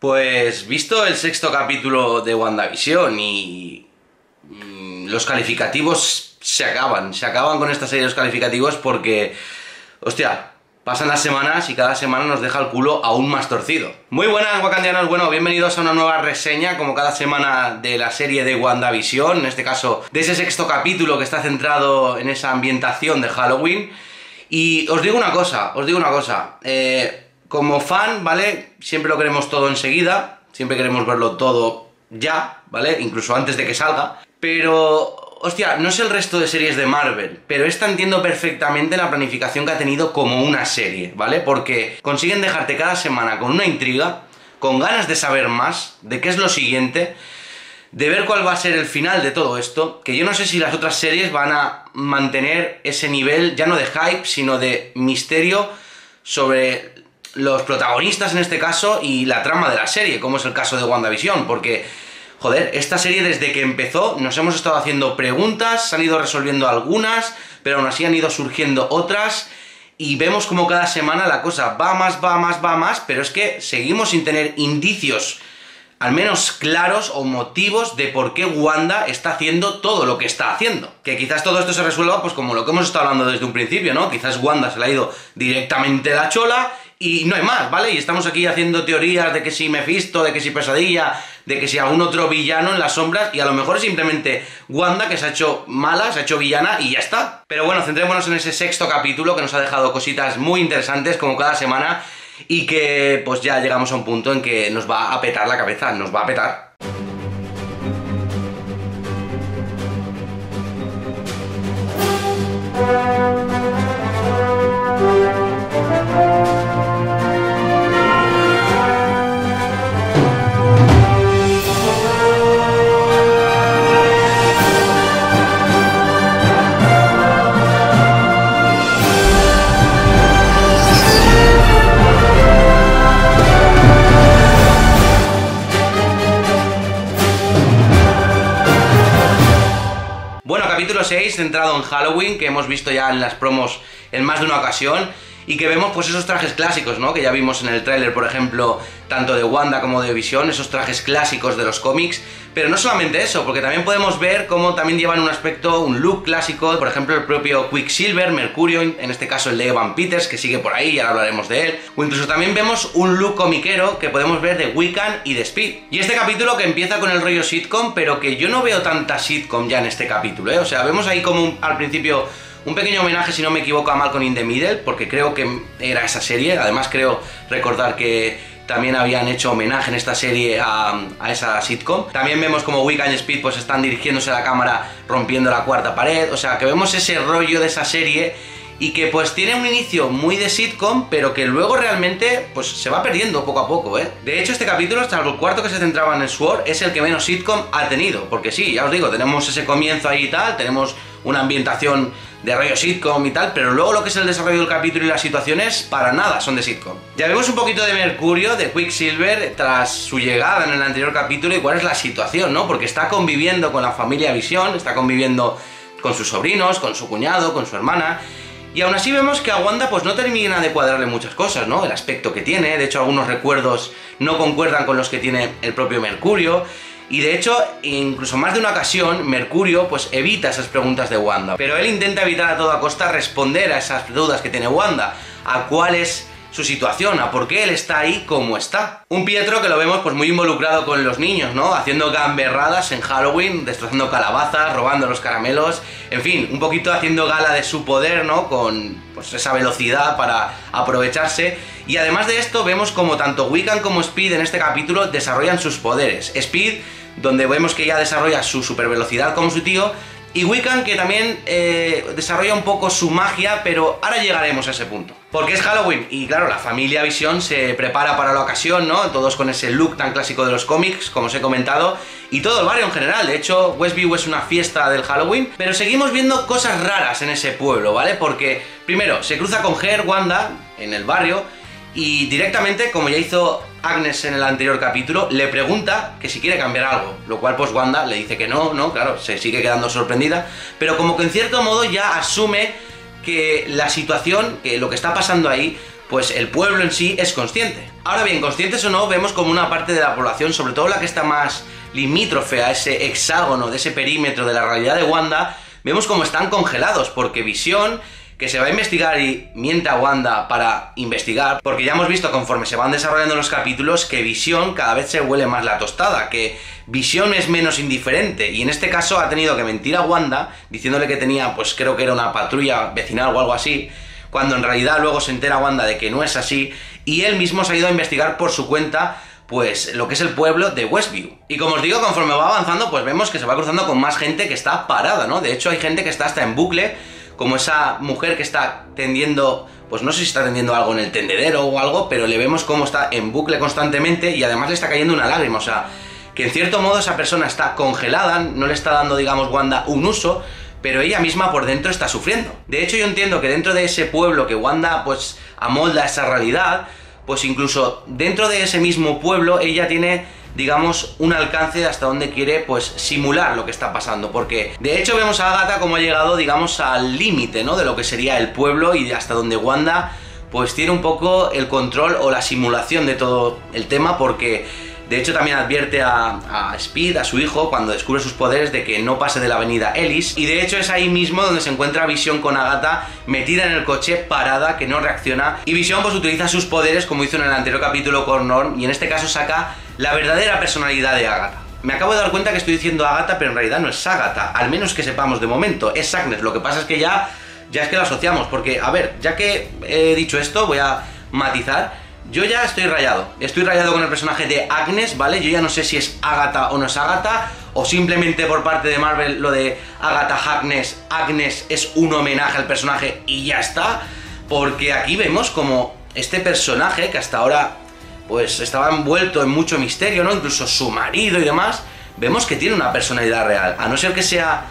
Pues visto el sexto capítulo de WandaVision y los calificativos se acaban con esta serie de los calificativos porque, hostia, pasan las semanas y cada semana nos deja el culo aún más torcido. Muy buenas, wakandianos. Bueno, bienvenidos a una nueva reseña, como cada semana, de la serie de WandaVision, en este caso de ese sexto capítulo que está centrado en esa ambientación de Halloween. Y os digo una cosa, como fan, ¿vale? Siempre lo queremos todo enseguida, siempre queremos verlo todo ya, ¿vale? Incluso antes de que salga. Pero, hostia, no sé el resto de series de Marvel, pero esta entiendo perfectamente la planificación que ha tenido como una serie, ¿vale? Porque consiguen dejarte cada semana con una intriga, con ganas de saber más, de qué es lo siguiente, de ver cuál va a ser el final de todo esto, que yo no sé si las otras series van a mantener ese nivel, ya no de hype, sino de misterio sobre los protagonistas en este caso y la trama de la serie, como es el caso de WandaVision, porque, joder, esta serie desde que empezó nos hemos estado haciendo preguntas, se han ido resolviendo algunas, pero aún así han ido surgiendo otras, y vemos como cada semana la cosa va más, pero es que seguimos sin tener indicios, al menos claros o motivos, de por qué Wanda está haciendo todo lo que está haciendo. Que quizás todo esto se resuelva, pues como lo que hemos estado hablando desde un principio, ¿no? Quizás Wanda se le ha ido directamente la chola y no hay más, ¿vale? Y estamos aquí haciendo teorías de que si Mephisto, de que si Pesadilla, de que si algún otro villano en las sombras, y a lo mejor es simplemente Wanda que se ha hecho mala, se ha hecho villana y ya está. Pero bueno, centrémonos en ese sexto capítulo que nos ha dejado cositas muy interesantes como cada semana y que pues ya llegamos a un punto en que nos va a petar la cabeza, nos va a petar. Capítulo 6, centrado en Halloween, que hemos visto ya en las promos en más de una ocasión y que vemos pues esos trajes clásicos, ¿no? Que ya vimos en el tráiler, por ejemplo, tanto de Wanda como de Visión, esos trajes clásicos de los cómics. Pero no solamente eso, porque también podemos ver cómo también llevan un aspecto, un look clásico, por ejemplo, el propio Quicksilver, Mercurio, en este caso el de Evan Peters, que sigue por ahí, ya hablaremos de él. O incluso también vemos un look comiquero que podemos ver de Wiccan y de Speed. Y este capítulo que empieza con el rollo sitcom, pero que yo no veo tanta sitcom ya en este capítulo, ¿eh? O sea, vemos ahí como al principio un pequeño homenaje, si no me equivoco, a Malcolm in the Middle, porque creo que era esa serie. Además, creo recordar que también habían hecho homenaje en esta serie a esa sitcom. También vemos como Wiccan y Speed pues están dirigiéndose a la cámara, rompiendo la cuarta pared. O sea, que vemos ese rollo de esa serie y que pues tiene un inicio muy de sitcom, pero que luego realmente pues se va perdiendo poco a poco, ¿eh? De hecho, este capítulo, hasta el cuarto que se centraba en el SWORD, es el que menos sitcom ha tenido, porque sí, ya os digo, tenemos ese comienzo ahí y tal, tenemos una ambientación de rollo sitcom y tal, pero luego lo que es el desarrollo del capítulo y las situaciones, para nada son de sitcom. Ya vemos un poquito de Mercurio, de Quicksilver, tras su llegada en el anterior capítulo, y cuál es la situación, ¿no? Porque está conviviendo con la familia Visión, está conviviendo con sus sobrinos, con su cuñado, con su hermana, y aún así vemos que a Wanda pues no termina de cuadrarle muchas cosas, ¿no? El aspecto que tiene, de hecho algunos recuerdos no concuerdan con los que tiene el propio Mercurio. Y de hecho, incluso más de una ocasión, Mercurio pues evita esas preguntas de Wanda. Pero él intenta evitar a toda costa responder a esas dudas que tiene Wanda, a cuál es su situación, a por qué él está ahí como está. Un Pietro que lo vemos pues muy involucrado con los niños, ¿no? Haciendo gamberradas en Halloween, destrozando calabazas, robando los caramelos, en fin, un poquito haciendo gala de su poder, ¿no? Con pues esa velocidad para aprovecharse. Y además de esto, vemos como tanto Wiccan como Speed en este capítulo desarrollan sus poderes. Speed, donde vemos que ya desarrolla su supervelocidad como su tío, y Wiccan, que también desarrolla un poco su magia, pero ahora llegaremos a ese punto. Porque es Halloween, y claro, la familia Visión se prepara para la ocasión, ¿no? Todos con ese look tan clásico de los cómics, como os he comentado, y todo el barrio en general. De hecho, Westview es una fiesta del Halloween, pero seguimos viendo cosas raras en ese pueblo, ¿vale? Porque, primero, se cruza con Her, Wanda, en el barrio, y directamente, como ya hizo Agnes en el anterior capítulo, le pregunta que si quiere cambiar algo, lo cual pues Wanda le dice que no, claro, se sigue quedando sorprendida, pero como que en cierto modo ya asume que la situación, que lo que está pasando ahí, pues el pueblo en sí es consciente. Ahora bien, conscientes o no, vemos como una parte de la población, sobre todo la que está más limítrofe a ese hexágono, de ese perímetro de la realidad de Wanda, vemos como están congelados, porque Visión, que se va a investigar y miente a Wanda para investigar, porque ya hemos visto conforme se van desarrollando los capítulos que Visión cada vez se huele más la tostada, que Visión es menos indiferente, y en este caso ha tenido que mentir a Wanda, diciéndole que tenía, pues creo que era una patrulla vecinal o algo así, cuando en realidad luego se entera Wanda de que no es así, y él mismo se ha ido a investigar por su cuenta, pues lo que es el pueblo de Westview. Y como os digo, conforme va avanzando, pues vemos que se va cruzando con más gente que está parada, ¿no? De hecho hay gente que está hasta en bucle, como esa mujer que está tendiendo, pues no sé si está tendiendo algo en el tendedero o algo, pero le vemos cómo está en bucle constantemente y además le está cayendo una lágrima, o sea, que en cierto modo esa persona está congelada, no le está dando, digamos, Wanda un uso, pero ella misma por dentro está sufriendo. De hecho yo entiendo que dentro de ese pueblo que Wanda pues amolda esa realidad, pues incluso dentro de ese mismo pueblo ella tiene, digamos, un alcance de hasta donde quiere pues simular lo que está pasando, porque de hecho vemos a Agatha como ha llegado, digamos, al límite, ¿no?, de lo que sería el pueblo y hasta donde Wanda pues tiene un poco el control o la simulación de todo el tema, porque de hecho también advierte a Speed, a su hijo, cuando descubre sus poderes, de que no pase de la avenida Ellis, y de hecho es ahí mismo donde se encuentra Visión con Agatha metida en el coche, parada, que no reacciona, y Visión pues utiliza sus poderes como hizo en el anterior capítulo con Norm, y en este caso saca la verdadera personalidad de Agatha. Me acabo de dar cuenta que estoy diciendo Agatha, pero en realidad no es Agatha, al menos que sepamos de momento, es Agnes. Lo que pasa es que ya es que la asociamos, porque, a ver, ya que he dicho esto, voy a matizar, yo ya estoy rayado con el personaje de Agnes, ¿vale? Yo ya no sé si es Agatha o no es Agatha, o simplemente por parte de Marvel lo de Agatha Harkness, Agnes es un homenaje al personaje y ya está, porque aquí vemos como este personaje que hasta ahora pues estaba envuelto en mucho misterio, ¿no?, incluso su marido y demás, vemos que tiene una personalidad real. A no ser que sea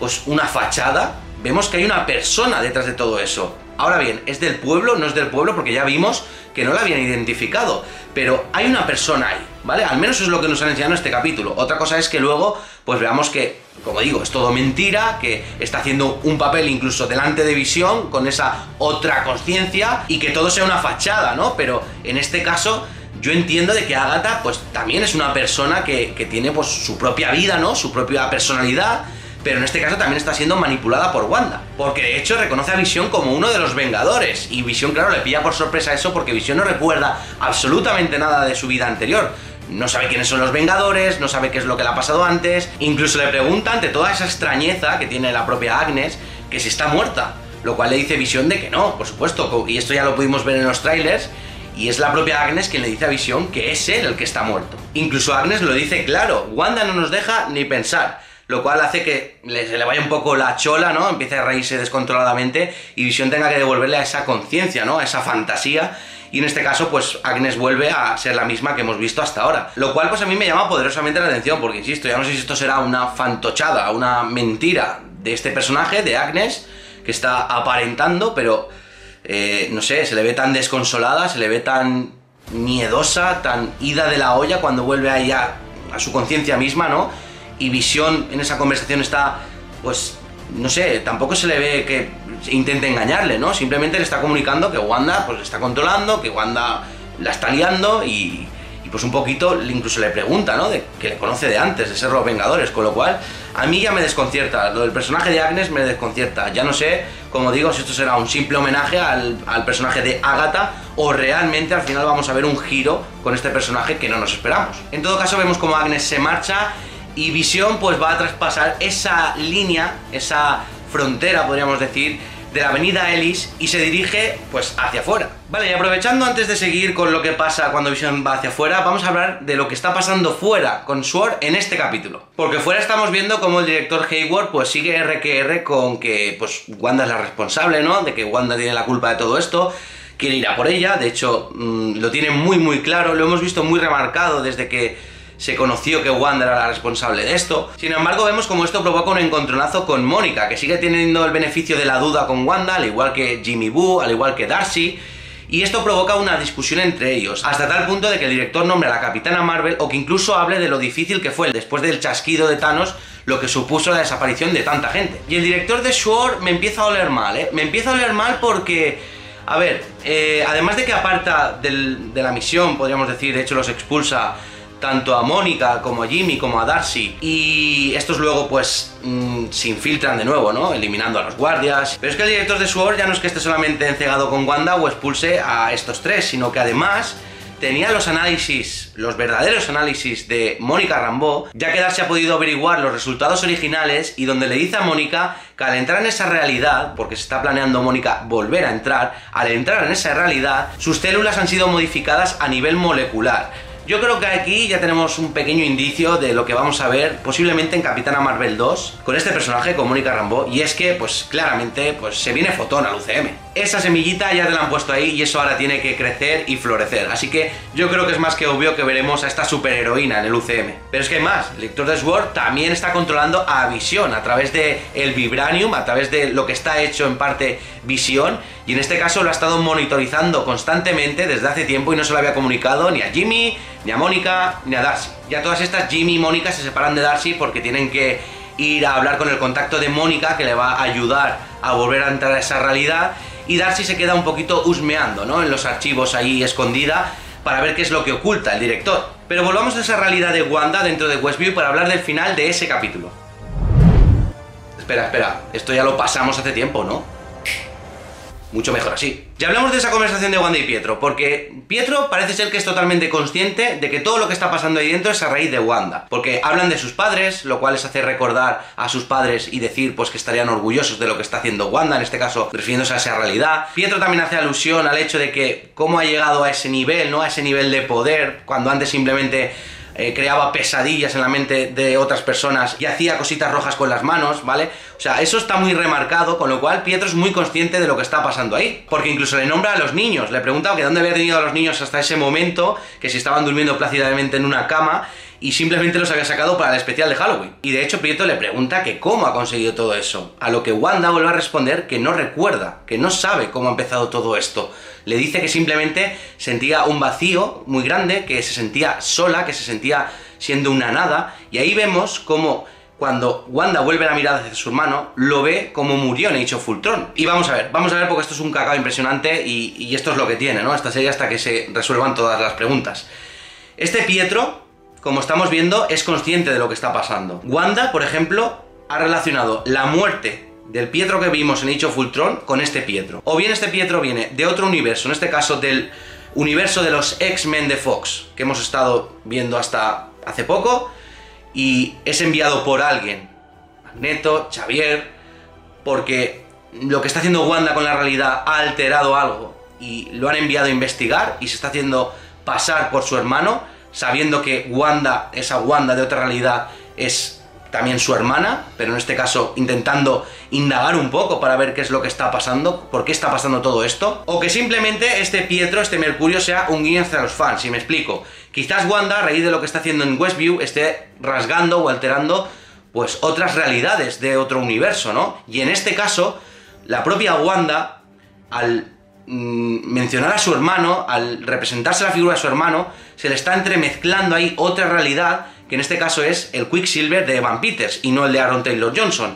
pues una fachada, vemos que hay una persona detrás de todo eso. Ahora bien, ¿es del pueblo? No es del pueblo, porque ya vimos que no la habían identificado, pero hay una persona ahí, ¿vale? Al menos eso es lo que nos han enseñado en este capítulo. Otra cosa es que luego pues veamos que, como digo, es todo mentira, que está haciendo un papel incluso delante de Visión con esa otra conciencia y que todo sea una fachada, ¿no? Pero en este caso yo entiendo de que Agatha pues también es una persona que tiene pues su propia vida, ¿no?, su propia personalidad, pero en este caso también está siendo manipulada por Wanda, porque de hecho reconoce a Visión como uno de los Vengadores, y Visión, claro, le pilla por sorpresa eso, porque Visión no recuerda absolutamente nada de su vida anterior, no sabe quiénes son los Vengadores, no sabe qué es lo que le ha pasado antes, incluso le pregunta, ante toda esa extrañeza que tiene la propia Agnes, que si está muerta, lo cual le dice Visión de que no, por supuesto, y esto ya lo pudimos ver en los trailers. Y es la propia Agnes quien le dice a Visión que es él el que está muerto. Incluso Agnes lo dice claro, Wanda no nos deja ni pensar, lo cual hace que se le vaya un poco la chola, ¿no? Empiece a reírse descontroladamente y Visión tenga que devolverle a esa conciencia, ¿no?, a esa fantasía. Y en este caso, pues Agnes vuelve a ser la misma que hemos visto hasta ahora. Lo cual, pues a mí me llama poderosamente la atención, porque insisto, ya no sé si esto será una fantochada, una mentira de este personaje, de Agnes, que está aparentando, pero no sé, se le ve tan desconsolada, se le ve tan miedosa, tan ida de la olla cuando vuelve ahí a su conciencia misma, ¿no? Y Visión en esa conversación está, pues, no sé, tampoco se le ve que intente engañarle, ¿no? Simplemente le está comunicando que Wanda, pues, le está controlando, que Wanda la está liando y pues un poquito incluso le pregunta, ¿no?, de que le conoce de antes, de ser los Vengadores, con lo cual a mí ya me desconcierta, lo del personaje de Agnes me desconcierta, ya no sé, como digo, si esto será un simple homenaje al personaje de Agatha o realmente al final vamos a ver un giro con este personaje que no nos esperamos. En todo caso vemos como Agnes se marcha y Visión pues va a traspasar esa línea, esa frontera podríamos decir, de la avenida Ellis y se dirige pues hacia afuera. Vale, y aprovechando antes de seguir con lo que pasa cuando Vision va hacia afuera, vamos a hablar de lo que está pasando fuera con SWORD en este capítulo. Porque fuera estamos viendo como el director Hayward pues sigue RQR con que pues Wanda es la responsable, ¿no?, de que Wanda tiene la culpa de todo esto, quiere ir a por ella, de hecho lo tiene muy claro, lo hemos visto muy remarcado desde que se conoció que Wanda era la responsable de esto. Sin embargo, vemos como esto provoca un encontronazo con Mónica, que sigue teniendo el beneficio de la duda con Wanda, al igual que Jimmy Woo, al igual que Darcy, y esto provoca una discusión entre ellos, hasta tal punto de que el director nombre a la Capitana Marvel, o que incluso hable de lo difícil que fue después del chasquido de Thanos, lo que supuso la desaparición de tanta gente. Y el director de SWORD me empieza a oler mal, ¿eh? Me empieza a oler mal porque A ver, además de que aparta de la misión, podríamos decir, de hecho los expulsa tanto a Mónica como a Jimmy como a Darcy, y estos luego pues se infiltran de nuevo, ¿no? Eliminando a los guardias. Pero es que el director de SWORD ya no es que esté solamente encegado con Wanda o expulse a estos tres, sino que además tenía los análisis, los verdaderos análisis de Mónica Rambeau, ya que Darcy ha podido averiguar los resultados originales y donde le dice a Mónica que al entrar en esa realidad, porque se está planeando Mónica volver a entrar, al entrar en esa realidad, sus células han sido modificadas a nivel molecular. Yo creo que aquí ya tenemos un pequeño indicio de lo que vamos a ver posiblemente en Capitana Marvel 2 con este personaje, con Mónica Rambeau, y es que pues claramente pues se viene fotón al UCM. Esa semillita ya te la han puesto ahí y eso ahora tiene que crecer y florecer, así que yo creo que es más que obvio que veremos a esta superheroína en el UCM. Pero es que hay más, el director de SWORD también está controlando a Visión a través del Vibranium, a través de lo que está hecho en parte Visión, y en este caso lo ha estado monitorizando constantemente desde hace tiempo y no se lo había comunicado ni a Jimmy, ni a Mónica, ni a Darcy. Ya todas estas, Jimmy y Mónica se separan de Darcy porque tienen que ir a hablar con el contacto de Mónica, que le va a ayudar a volver a entrar a esa realidad, y Darcy se queda un poquito husmeando, ¿no?, en los archivos ahí escondida, para ver qué es lo que oculta el director. Pero volvamos a esa realidad de Wanda dentro de Westview para hablar del final de ese capítulo. Espera, espera, esto ya lo pasamos hace tiempo, ¿no? Mucho mejor así. Ya hablamos de esa conversación de Wanda y Pietro, porque Pietro parece ser que es totalmente consciente de que todo lo que está pasando ahí dentro es a raíz de Wanda, porque hablan de sus padres, lo cual les hace recordar a sus padres y decir pues que estarían orgullosos de lo que está haciendo Wanda, en este caso refiriéndose a esa realidad. Pietro también hace alusión al hecho de que cómo ha llegado a ese nivel, ¿no?, a ese nivel de poder, cuando antes simplemente creaba pesadillas en la mente de otras personas y hacía cositas rojas con las manos, ¿vale? O sea, eso está muy remarcado, con lo cual Pietro es muy consciente de lo que está pasando ahí, porque incluso le nombra a los niños, le pregunta que dónde había tenido a los niños hasta ese momento, que si estaban durmiendo plácidamente en una cama y simplemente los había sacado para el especial de Halloween. Y de hecho Pietro le pregunta que cómo ha conseguido todo eso, a lo que Wanda vuelve a responder que no recuerda, que no sabe cómo ha empezado todo esto. Le dice que simplemente sentía un vacío muy grande, que se sentía sola, que se sentía siendo una nada, y ahí vemos cómo cuando Wanda vuelve la mirada hacia su hermano, lo ve como murió en Age of Ultron. Y vamos a ver porque esto es un cacao impresionante y esto es lo que tiene, ¿no?, esta serie, hasta que se resuelvan todas las preguntas. Este Pietro, como estamos viendo, es consciente de lo que está pasando. Wanda, por ejemplo, ha relacionado la muerte del Pietro que vimos en Age of Ultron con este Pietro. O bien este Pietro viene de otro universo, en este caso del universo de los X-Men de Fox, que hemos estado viendo hasta hace poco, y es enviado por alguien, Magneto, Xavier, porque lo que está haciendo Wanda con la realidad ha alterado algo y lo han enviado a investigar y se está haciendo pasar por su hermano, sabiendo que Wanda, esa Wanda de otra realidad, es también su hermana, pero en este caso intentando indagar un poco para ver qué es lo que está pasando, por qué está pasando todo esto, o que simplemente este Pietro, este Mercurio, sea un guiño hacia los fans, si me explico. Quizás Wanda, a raíz de lo que está haciendo en Westview, esté rasgando o alterando pues otras realidades de otro universo, ¿no? Y en este caso, la propia Wanda, al mencionar a su hermano, al representarse la figura de su hermano, se le está entremezclando ahí otra realidad, que en este caso es el Quicksilver de Evan Peters y no el de Aaron Taylor Johnson,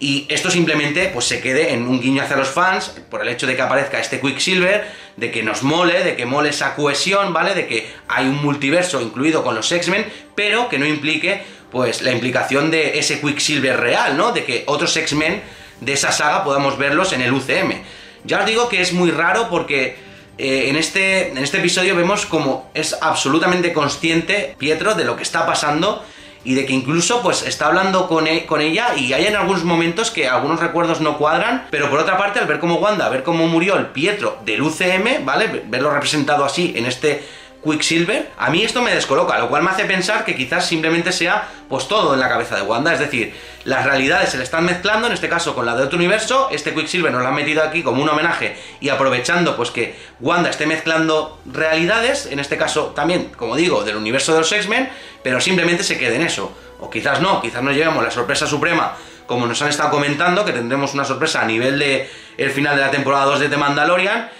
y esto simplemente pues se quede en un guiño hacia los fans por el hecho de que aparezca este Quicksilver, de que nos mole, de que mole esa cohesión, ¿vale?, de que hay un multiverso incluido con los X-Men, pero que no implique pues la implicación de ese Quicksilver real, ¿no?, de que otros X-Men de esa saga podamos verlos en el UCM. Ya os digo que es muy raro porque en este episodio vemos como es absolutamente consciente Pietro de lo que está pasando y de que incluso pues está hablando con ella, y hay en algunos momentos que algunos recuerdos no cuadran, pero por otra parte al ver cómo Wanda, ver cómo murió el Pietro del UCM, ¿vale?, verlo representado así en este Quicksilver, a mí esto me descoloca, lo cual me hace pensar que quizás simplemente sea pues todo en la cabeza de Wanda, es decir, las realidades se le están mezclando, en este caso con la de otro universo, este Quicksilver nos lo han metido aquí como un homenaje y aprovechando pues que Wanda esté mezclando realidades, en este caso también, como digo, del universo de los X-Men, pero simplemente se quede en eso, o quizás no llevemos la sorpresa suprema como nos han estado comentando, que tendremos una sorpresa a nivel de el final de la temporada 2 de The Mandalorian.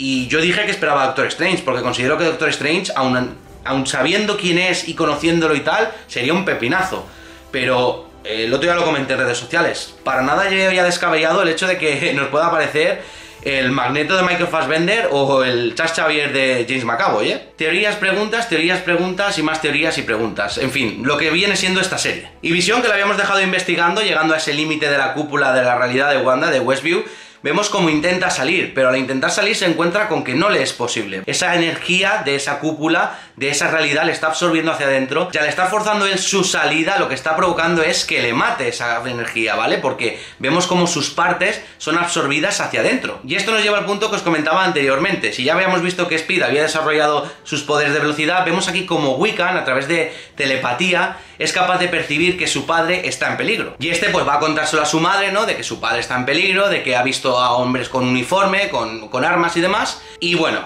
Y yo dije que esperaba a Doctor Strange, porque considero que Doctor Strange, aun sabiendo quién es y conociéndolo y tal, sería un pepinazo. Pero el otro día lo comenté en redes sociales. Para nada yo había descabellado el hecho de que nos pueda aparecer el Magneto de Michael Fassbender o el Xavier de James McAvoy, ¿eh? Teorías, preguntas y más teorías y preguntas. En fin, lo que viene siendo esta serie. Y Visión, que la habíamos dejado investigando, llegando a ese límite de la cúpula de la realidad de Wanda, de Westview, vemos cómo intenta salir, pero al intentar salir se encuentra con que no le es posible. Esa energía de esa cúpula, de esa realidad, le está absorbiendo hacia adentro, ya le está forzando él su salida, lo que está provocando es que le mate esa energía, ¿vale? Porque vemos cómo sus partes son absorbidas hacia adentro. Y esto nos lleva al punto que os comentaba anteriormente. Si ya habíamos visto que Speed había desarrollado sus poderes de velocidad, vemos aquí como Wiccan, a través de telepatía, es capaz de percibir que su padre está en peligro. Y este pues va a contárselo a su madre, ¿no? De que su padre está en peligro, de que ha visto a hombres con uniforme, con armas y demás. Y bueno,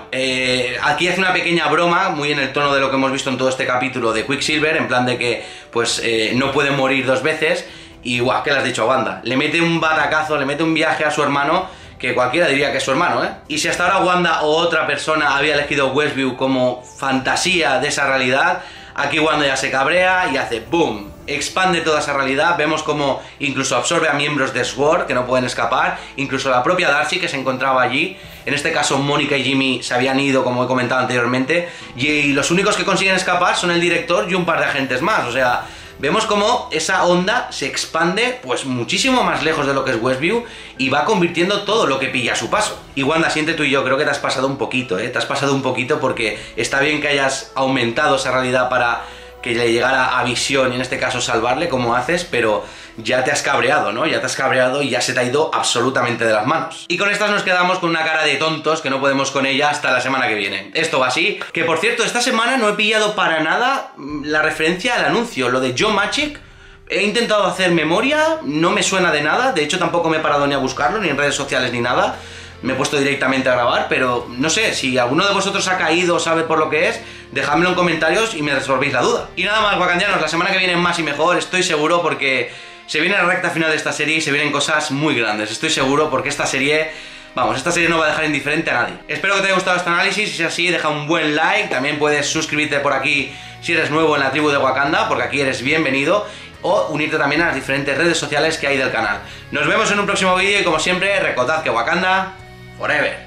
aquí hace una pequeña broma, muy en el tono de lo que hemos visto en todo este capítulo de Quicksilver, en plan de que pues no puede morir dos veces. Y guau, ¿qué le has dicho a Wanda? Le mete un batacazo, le mete un viaje a su hermano, que cualquiera diría que es su hermano, ¿eh? Y si hasta ahora Wanda o otra persona había elegido Westview como fantasía de esa realidad, aquí Wanda ya se cabrea y hace boom, expande toda esa realidad. Vemos como incluso absorbe a miembros de SWORD que no pueden escapar, incluso la propia Darcy, que se encontraba allí. En este caso Mónica y Jimmy se habían ido, como he comentado anteriormente, y los únicos que consiguen escapar son el director y un par de agentes más. O sea, vemos como esa onda se expande pues muchísimo más lejos de lo que es Westview y va convirtiendo todo lo que pilla a su paso. Y Wanda, siente tú y yo, creo que te has pasado un poquito, ¿eh? Te has pasado un poquito, porque está bien que hayas aumentado esa realidad para que le llegara a Visión y en este caso salvarle, como haces, pero ya te has cabreado, ¿no? Ya te has cabreado y ya se te ha ido absolutamente de las manos. Y con estas nos quedamos con una cara de tontos que no podemos con ella hasta la semana que viene. Esto va así. Que por cierto, esta semana no he pillado para nada la referencia al anuncio, lo de Joe Magic. He intentado hacer memoria, no me suena de nada, de hecho tampoco me he parado ni a buscarlo, ni en redes sociales ni nada. Me he puesto directamente a grabar, pero no sé, si alguno de vosotros ha caído o sabe por lo que es, dejadmelo en comentarios y me resolvéis la duda. Y nada más, wakandianos, la semana que viene más y mejor, estoy seguro, porque se viene la recta final de esta serie y se vienen cosas muy grandes, estoy seguro, porque esta serie, vamos, esta serie no va a dejar indiferente a nadie. Espero que te haya gustado este análisis, si es así, deja un buen like, también puedes suscribirte por aquí si eres nuevo en la tribu de Wakanda, porque aquí eres bienvenido, o unirte también a las diferentes redes sociales que hay del canal. Nos vemos en un próximo vídeo y como siempre, recordad que Wakanda forever.